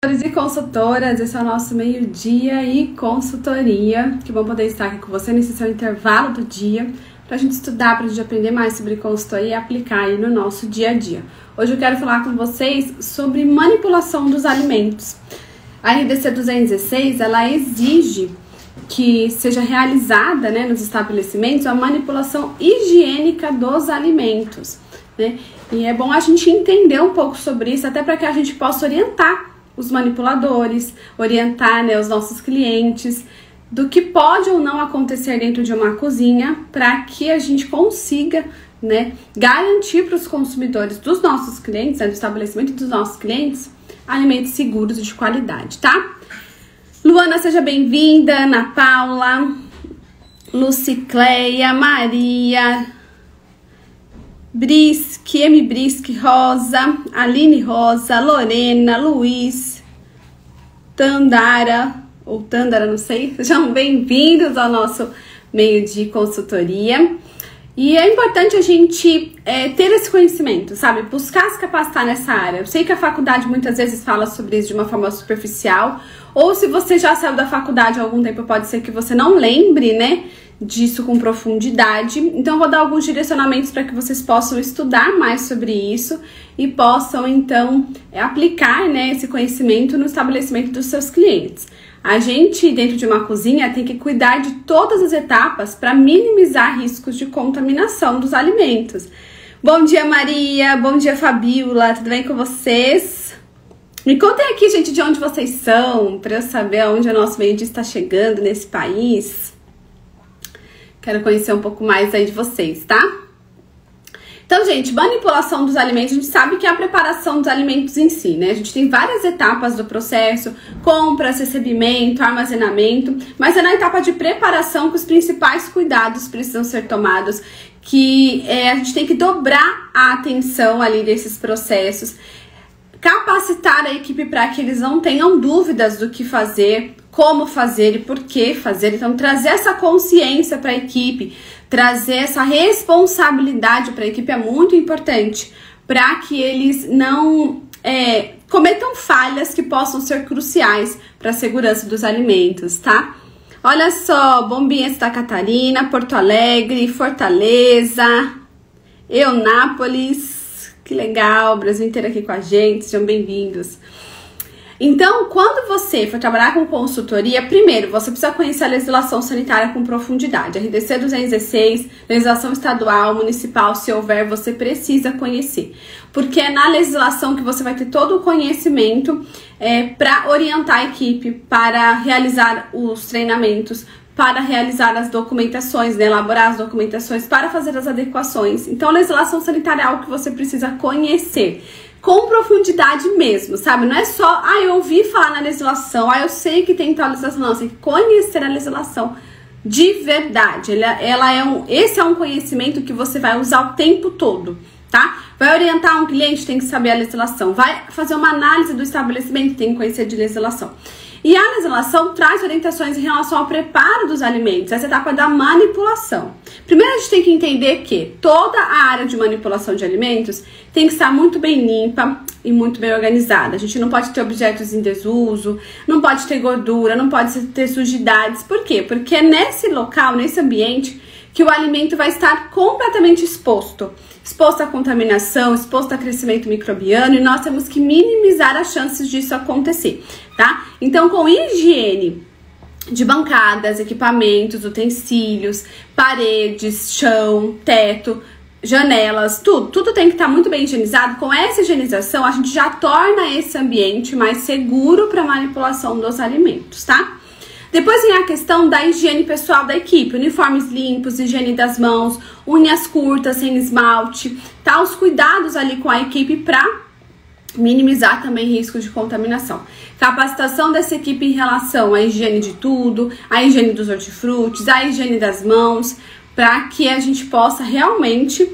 Consultores e consultoras, esse é o nosso meio-dia e consultoria, que vão poder estar aqui com você nesse seu intervalo do dia, pra gente estudar, pra gente aprender mais sobre consultoria e aplicar aí no nosso dia a dia. Hoje eu quero falar com vocês sobre manipulação dos alimentos. A RDC 216, ela exige que seja realizada, né, nos estabelecimentos a manipulação higiênica dos alimentos, né? E é bom a gente entender um pouco sobre isso, até para que a gente possa orientar os manipuladores, orientar, né, os nossos clientes do que pode ou não acontecer dentro de uma cozinha, para que a gente consiga, né, garantir para os consumidores dos nossos clientes, né, do estabelecimento dos nossos clientes, alimentos seguros e de qualidade, tá? Luana, seja bem-vinda, Ana Paula, Lucicleia, Maria, Brisque, M. Brisque, Rosa, Aline Rosa, Lorena, Luiz, Tandara, ou Tandara, não sei. Sejam bem-vindos ao nosso meio de consultoria. E é importante a gente ter esse conhecimento, sabe? Buscar se capacitar nessa área. Eu sei que a faculdade muitas vezes fala sobre isso de uma forma superficial, ou se você já saiu da faculdade há algum tempo, pode ser que você não lembre, né, disso com profundidade. Então eu vou dar alguns direcionamentos para que vocês possam estudar mais sobre isso e possam então aplicar, né, esse conhecimento no estabelecimento dos seus clientes. A gente, dentro de uma cozinha, tem que cuidar de todas as etapas para minimizar riscos de contaminação dos alimentos. Bom dia, Maria. Bom dia, Fabiola. Tudo bem com vocês? Me contem aqui, gente, de onde vocês são, para eu saber aonde o nosso meio-dia está chegando nesse país. Quero conhecer um pouco mais aí de vocês, tá? Então, gente, manipulação dos alimentos, a gente sabe que é a preparação dos alimentos em si, né? A gente tem várias etapas do processo, compras, recebimento, armazenamento, mas é na etapa de preparação que os principais cuidados precisam ser tomados, que a gente tem que dobrar a atenção ali desses processos, capacitar a equipe para que eles não tenham dúvidas do que fazer, como fazer e por que fazer. Então, trazer essa consciência para a equipe, trazer essa responsabilidade para a equipe é muito importante, para que eles não cometam falhas que possam ser cruciais para a segurança dos alimentos, tá? Olha só, Bombinha da Catarina, Porto Alegre, Fortaleza, Eunápolis, que legal, o Brasil inteiro aqui com a gente, sejam bem-vindos. Então, quando você for trabalhar com consultoria, primeiro, você precisa conhecer a legislação sanitária com profundidade. RDC 216, legislação estadual, municipal, se houver, você precisa conhecer. Porque é na legislação que você vai ter todo o conhecimento para orientar a equipe, para realizar os treinamentos, para realizar as documentações, né, elaborar as documentações, para fazer as adequações. Então, a legislação sanitária é algo que você precisa conhecer. Com profundidade mesmo, sabe? Não é só, ah, eu ouvi falar na legislação, ah, eu sei que tem tal legislação. Não, você tem que conhecer a legislação de verdade. Esse é um conhecimento que você vai usar o tempo todo, tá? Vai orientar um cliente, tem que saber a legislação. Vai fazer uma análise do estabelecimento, tem que conhecer de legislação. E a legislação traz orientações em relação ao preparo dos alimentos, essa etapa da manipulação. Primeiro, a gente tem que entender que toda a área de manipulação de alimentos tem que estar muito bem limpa e muito bem organizada. A gente não pode ter objetos em desuso, não pode ter gordura, não pode ter sujidades. Por quê? Porque é nesse local, nesse ambiente, que o alimento vai estar completamente exposto. Exposto à contaminação, exposto a crescimento microbiano, e nós temos que minimizar as chances disso acontecer, tá? Então, com higiene de bancadas, equipamentos, utensílios, paredes, chão, teto, janelas, tudo tem que estar muito bem higienizado. Com essa higienização, a gente já torna esse ambiente mais seguro para a manipulação dos alimentos, tá? Depois vem a questão da higiene pessoal da equipe, uniformes limpos, higiene das mãos, unhas curtas, sem esmalte, tá? Os cuidados ali com a equipe para minimizar também risco de contaminação. Capacitação dessa equipe em relação à higiene de tudo, à higiene dos hortifrutis, à higiene das mãos, para que a gente possa realmente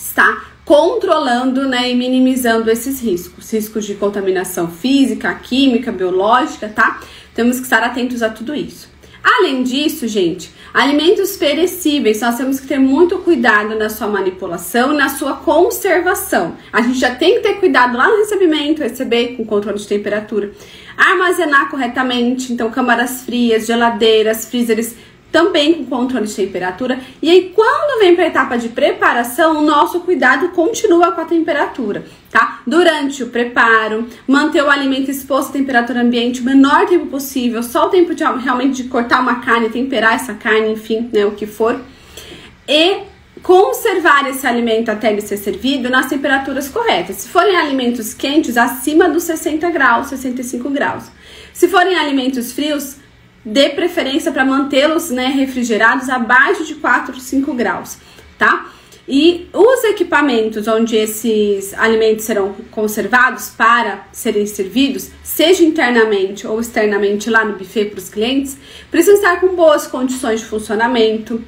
estar controlando, né, e minimizando esses riscos de contaminação física, química, biológica, tá? Temos que estar atentos a tudo isso. Além disso, gente, alimentos perecíveis, nós temos que ter muito cuidado na sua manipulação e na sua conservação. A gente já tem que ter cuidado lá no recebimento, receber com controle de temperatura, armazenar corretamente, então câmaras frias, geladeiras, freezers, também com controle de temperatura. E aí, quando vem para a etapa de preparação, o nosso cuidado continua com a temperatura, tá? Durante o preparo, manter o alimento exposto à temperatura ambiente o menor tempo possível, só o tempo de realmente de cortar uma carne, temperar essa carne, enfim, né, o que for. E conservar esse alimento até ele ser servido nas temperaturas corretas. Se forem alimentos quentes, acima dos 60 graus, 65 graus. Se forem alimentos frios, dê preferência para mantê-los, né, refrigerados abaixo de 4, 5 graus, tá? E os equipamentos onde esses alimentos serão conservados para serem servidos, seja internamente ou externamente lá no buffet para os clientes, precisam estar com boas condições de funcionamento.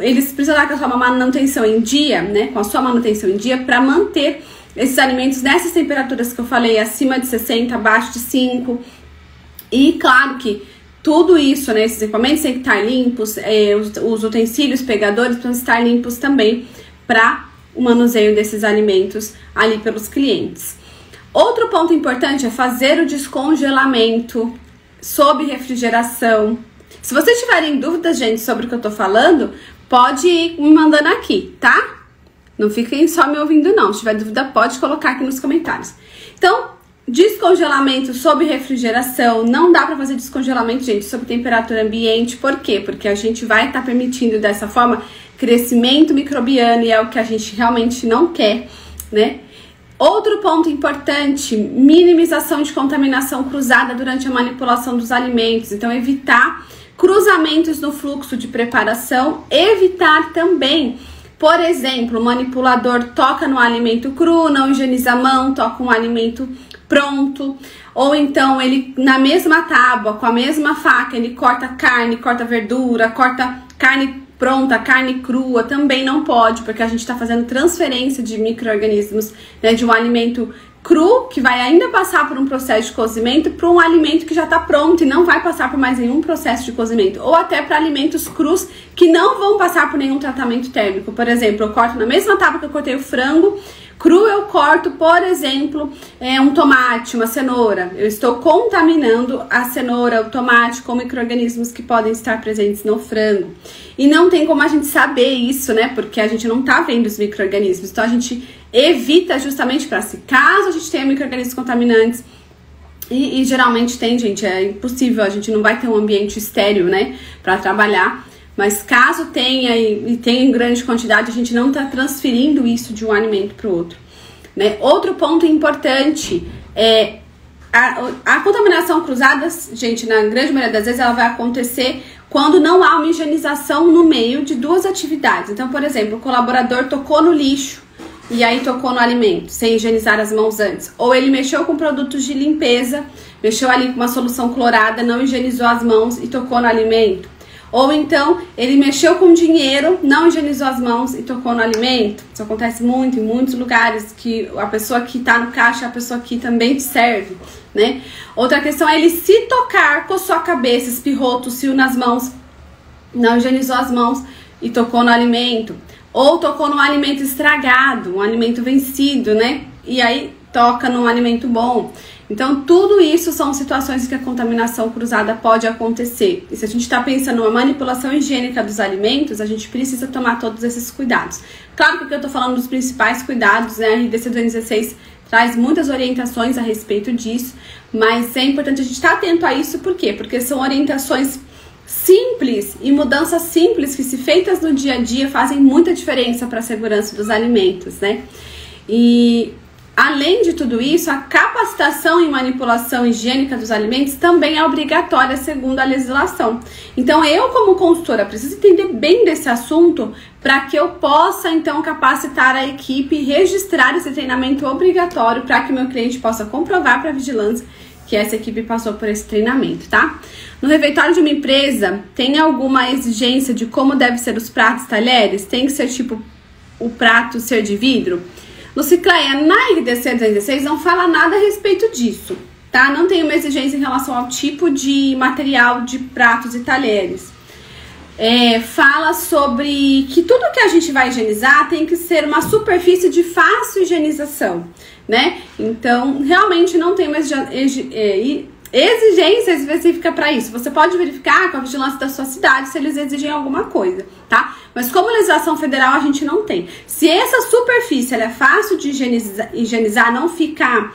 Eles precisam estar com a sua manutenção em dia, né? Com a sua manutenção em dia para manter esses alimentos nessas temperaturas que eu falei, acima de 60, abaixo de 5. E claro que tudo isso, né, esses equipamentos têm que estar limpos, os utensílios pegadores precisam estar limpos também para o manuseio desses alimentos ali pelos clientes. Outro ponto importante é fazer o descongelamento sob refrigeração. Se vocês tiverem dúvidas, gente, sobre o que eu tô falando, pode ir me mandando aqui, tá? Não fiquem só me ouvindo, não. Se tiver dúvida, pode colocar aqui nos comentários. Então, descongelamento sob refrigeração, não dá para fazer descongelamento, gente, sob temperatura ambiente. Por quê? Porque a gente vai estar permitindo dessa forma crescimento microbiano e é o que a gente realmente não quer, né? Outro ponto importante, minimização de contaminação cruzada durante a manipulação dos alimentos. Então, evitar cruzamentos no fluxo de preparação, evitar também, por exemplo, o manipulador toca no alimento cru, não higieniza a mão, toca um alimento pronto, ou então ele na mesma tábua, com a mesma faca, ele corta carne, corta verdura, corta carne pronta, carne crua, também não pode, porque a gente está fazendo transferência de micro-organismos, né, de um alimento cru, que vai ainda passar por um processo de cozimento, para um alimento que já está pronto e não vai passar por mais nenhum processo de cozimento, ou até para alimentos crus que não vão passar por nenhum tratamento térmico. Por exemplo, eu corto na mesma tábua que eu cortei o frango cru, eu corto, por exemplo, um tomate, uma cenoura. Eu estou contaminando a cenoura, o tomate com micro-organismos que podem estar presentes no frango. E não tem como a gente saber isso, né? Porque a gente não tá vendo os micro-organismos. Então a gente evita justamente para se caso a gente tenha micro-organismos contaminantes. E geralmente tem, gente, é impossível, a gente não vai ter um ambiente estéril, né, para trabalhar. Mas caso tenha e tenha em grande quantidade, a gente não está transferindo isso de um alimento para o outro, né? Outro ponto importante é a contaminação cruzada, gente, na grande maioria das vezes ela vai acontecer quando não há uma higienização no meio de duas atividades. Então, por exemplo, o colaborador tocou no lixo e aí tocou no alimento, sem higienizar as mãos antes. Ou ele mexeu com produtos de limpeza, mexeu ali com uma solução clorada, não higienizou as mãos e tocou no alimento. Ou então, ele mexeu com dinheiro, não higienizou as mãos e tocou no alimento. Isso acontece muito, em muitos lugares, que a pessoa que tá no caixa, a pessoa que também serve, né? Outra questão é ele se tocar, coçou a cabeça, espirrou, tossiu nas mãos, não higienizou as mãos e tocou no alimento. Ou tocou num alimento estragado, um alimento vencido, né? E aí, toca num alimento bom. Então, tudo isso são situações que a contaminação cruzada pode acontecer. E se a gente está pensando numa manipulação higiênica dos alimentos, a gente precisa tomar todos esses cuidados. Claro que aqui eu estou falando dos principais cuidados, né? A RDC 216 traz muitas orientações a respeito disso, mas é importante a gente estar atento a isso. Por quê? Porque são orientações simples e mudanças simples que, se feitas no dia a dia, fazem muita diferença para a segurança dos alimentos, né? E além de tudo isso, a capacitação em manipulação higiênica dos alimentos também é obrigatória segundo a legislação. Então, eu como consultora preciso entender bem desse assunto para que eu possa, então, capacitar a equipe e registrar esse treinamento obrigatório para que o meu cliente possa comprovar para a vigilância que essa equipe passou por esse treinamento, tá? No refeitório de uma empresa, tem alguma exigência de como devem ser os pratos, talheres? Tem que ser, tipo, o prato ser de vidro? No Ciclaia, na RDC 216, não fala nada a respeito disso, tá? Não tem uma exigência em relação ao tipo de material de pratos e talheres. Fala sobre que tudo que a gente vai higienizar tem que ser uma superfície de fácil higienização, né? Então, realmente não tem uma exigência específica para isso. Você pode verificar com a vigilância da sua cidade se eles exigem alguma coisa, tá? Mas como legislação federal a gente não tem. Se essa superfície ela é fácil de higienizar, não ficar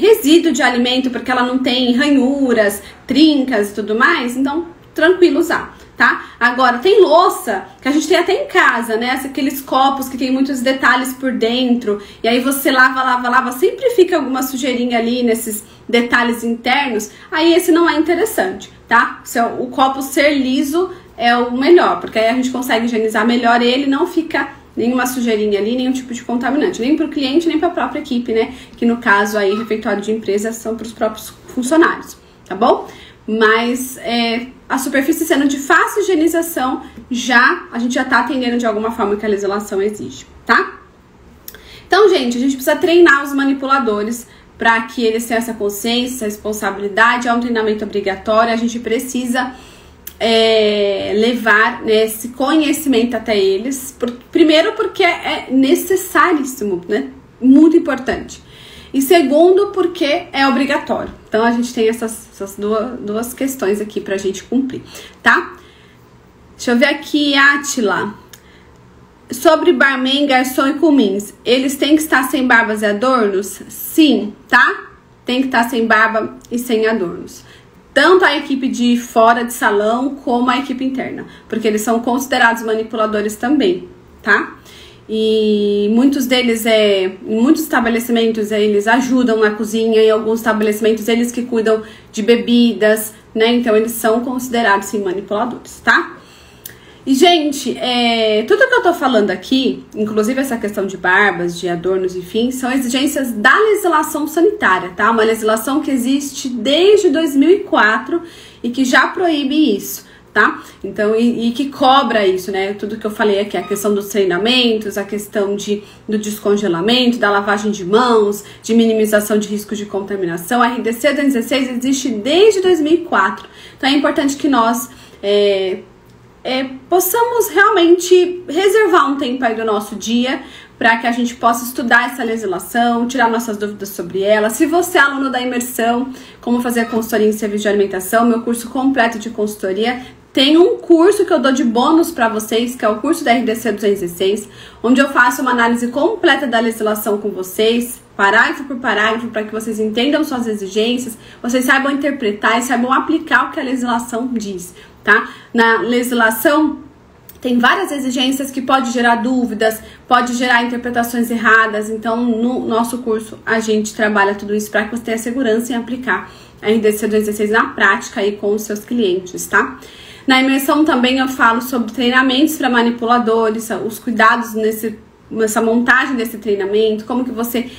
resíduo de alimento, porque ela não tem ranhuras, trincas e tudo mais, então tranquilo usar, tá? Agora, tem louça, que a gente tem até em casa, né? Aqueles copos que tem muitos detalhes por dentro, e aí você lava, lava, lava, sempre fica alguma sujeirinha ali nesses detalhes internos, aí esse não é interessante, tá? O copo ser liso é o melhor, porque aí a gente consegue higienizar melhor ele, não fica nenhuma sujeirinha ali, nenhum tipo de contaminante, nem pro cliente, nem pra própria equipe, né? Que no caso aí, refeitório de empresa são pros próprios funcionários, tá bom? Mas a superfície sendo de fácil higienização, a gente já tá atendendo de alguma forma que a legislação exige, tá? Então, gente, a gente precisa treinar os manipuladores para que eles tenham essa consciência, essa responsabilidade. É um treinamento obrigatório, a gente precisa levar, né, esse conhecimento até eles. Primeiro porque é necessaríssimo, né? Muito importante. E segundo, porque é obrigatório. Então, a gente tem essas duas questões aqui pra gente cumprir, tá? Deixa eu ver aqui, Atila. Sobre barman, garçom e comins. Eles têm que estar sem barbas e adornos? Sim, tá? Tem que estar sem barba e sem adornos. Tanto a equipe de fora de salão, como a equipe interna. Porque eles são considerados manipuladores também, tá? E muitos deles, em muitos estabelecimentos, eles ajudam na cozinha, em alguns estabelecimentos eles que cuidam de bebidas, né? Então, eles são considerados, sim, manipuladores, tá? E, gente, tudo que eu tô falando aqui, inclusive essa questão de barbas, de adornos, enfim, são exigências da legislação sanitária, tá? Uma legislação que existe desde 2004 e que já proíbe isso. Tá? Então, e que cobra isso, né? Tudo que eu falei aqui, a questão dos treinamentos, a questão do descongelamento, da lavagem de mãos, de minimização de risco de contaminação. A RDC 216 existe desde 2004. Então, é importante que nós possamos realmente reservar um tempo aí do nosso dia para que a gente possa estudar essa legislação, tirar nossas dúvidas sobre ela. Se você é aluno da imersão, como fazer a consultoria em serviço de alimentação, meu curso completo de consultoria, tem um curso que eu dou de bônus para vocês, que é o curso da RDC 216, onde eu faço uma análise completa da legislação com vocês, parágrafo por parágrafo, para que vocês entendam suas exigências, vocês saibam interpretar e saibam aplicar o que a legislação diz, tá? Na legislação tem várias exigências que pode gerar dúvidas, pode gerar interpretações erradas. Então, no nosso curso, a gente trabalha tudo isso para que você tenha segurança em aplicar a RDC 216 na prática aí com os seus clientes, tá? Na imersão também eu falo sobre treinamentos para manipuladores, os cuidados nessa montagem desse treinamento, como que você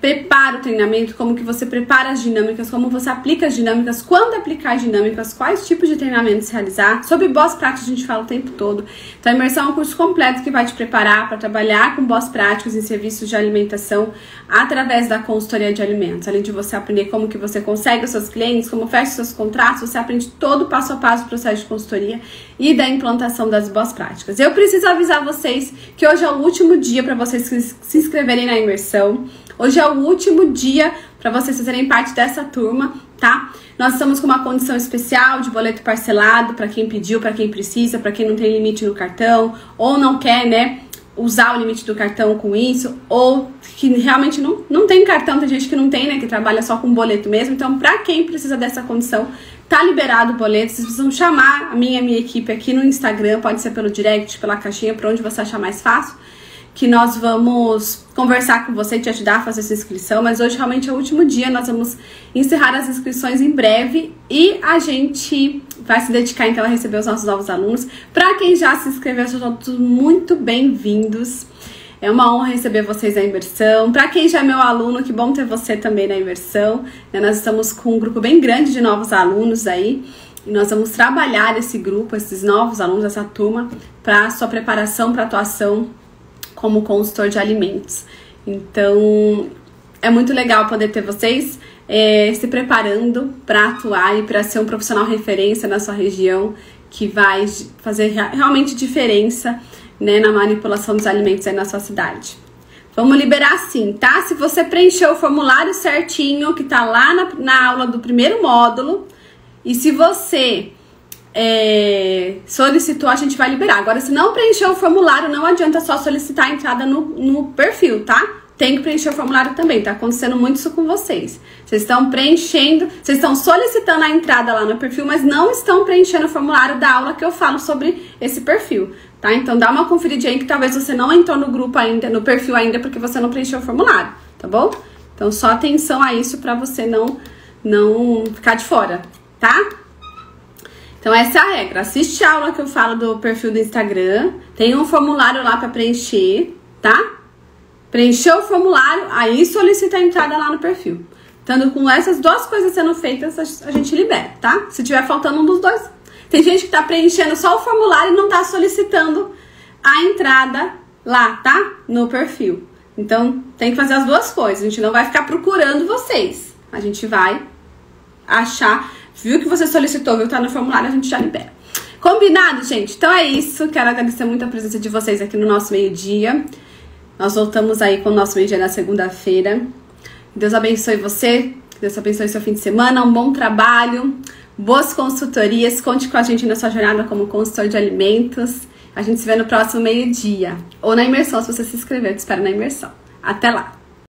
prepara o treinamento, como que você prepara as dinâmicas, como você aplica as dinâmicas, quando aplicar as dinâmicas, quais tipos de treinamentos realizar. Sobre boas práticas a gente fala o tempo todo. Então a imersão é um curso completo que vai te preparar para trabalhar com boas práticas em serviços de alimentação através da consultoria de alimentos. Além de você aprender como que você consegue os seus clientes, como fecha os seus contratos, você aprende todo o passo a passo do processo de consultoria e da implantação das boas práticas. Eu preciso avisar vocês que hoje é o último dia para vocês se inscreverem na imersão. Hoje é o último dia para vocês fazerem parte dessa turma, tá? Nós estamos com uma condição especial de boleto parcelado para quem pediu, para quem precisa, para quem não tem limite no cartão ou não quer, né, usar o limite do cartão com isso, ou que realmente não tem cartão, tem gente que não tem, né, que trabalha só com boleto mesmo. Então, para quem precisa dessa condição, tá liberado o boleto. Vocês precisam chamar a minha equipe aqui no Instagram, pode ser pelo direct, pela caixinha, por onde você achar mais fácil, que nós vamos conversar com você, te ajudar a fazer essa inscrição. Mas hoje realmente é o último dia, nós vamos encerrar as inscrições em breve e a gente vai se dedicar então a receber os nossos novos alunos. Para quem já se inscreveu, sejam todos muito bem-vindos. É uma honra receber vocês na imersão. Para quem já é meu aluno, que bom ter você também na imersão. Nós estamos com um grupo bem grande de novos alunos aí. E nós vamos trabalhar esse grupo, esses novos alunos, essa turma, para sua preparação para atuação como consultor de alimentos. Então, é muito legal poder ter vocês. se preparando para atuar e para ser um profissional referência na sua região, que vai fazer realmente diferença, né, na manipulação dos alimentos aí na sua cidade. Vamos liberar sim, tá? Se você preencher o formulário certinho, que tá lá na aula do primeiro módulo, e se você solicitou, a gente vai liberar. Agora, se não preencher o formulário, não adianta só solicitar a entrada no perfil, tá? Tem que preencher o formulário também, tá acontecendo muito isso com vocês. Vocês estão preenchendo, vocês estão solicitando a entrada lá no perfil, mas não estão preenchendo o formulário da aula que eu falo sobre esse perfil, tá? Então dá uma conferidinha aí que talvez você não entrou no grupo ainda, no perfil ainda, porque você não preencheu o formulário, tá bom? Então só atenção a isso pra você não ficar de fora, tá? Então essa é a regra, assiste a aula que eu falo do perfil do Instagram, tem um formulário lá pra preencher, tá? Preencheu o formulário, aí solicita a entrada lá no perfil. Então, com essas duas coisas sendo feitas, a gente libera, tá? Se tiver faltando um dos dois. Tem gente que tá preenchendo só o formulário e não tá solicitando a entrada lá, tá? No perfil. Então, tem que fazer as duas coisas. A gente não vai ficar procurando vocês. A gente vai achar, viu que você solicitou, viu que tá no formulário, a gente já libera. Combinado, gente? Então é isso. Quero agradecer muito a presença de vocês aqui no nosso meio-dia. Nós voltamos aí com o nosso meio-dia na segunda-feira. Deus abençoe você, Deus abençoe seu fim de semana, um bom trabalho, boas consultorias, conte com a gente na sua jornada como consultor de alimentos. A gente se vê no próximo meio-dia, ou na imersão, se você se inscrever, eu te espero na imersão. Até lá!